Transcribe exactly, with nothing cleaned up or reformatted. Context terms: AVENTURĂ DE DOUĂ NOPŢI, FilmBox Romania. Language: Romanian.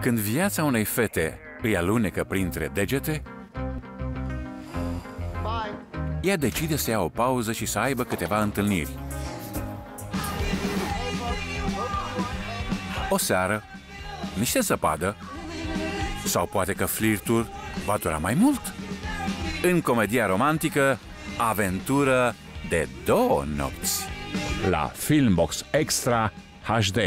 Când viața unei fete îi alunecă printre degete, ea decide să ia o pauză și să aibă câteva întâlniri. O seară, niște zăpadă, sau poate că flirtul va dura mai mult. În comedia romantică, aventură de două nopți. La FilmBox Extra H D.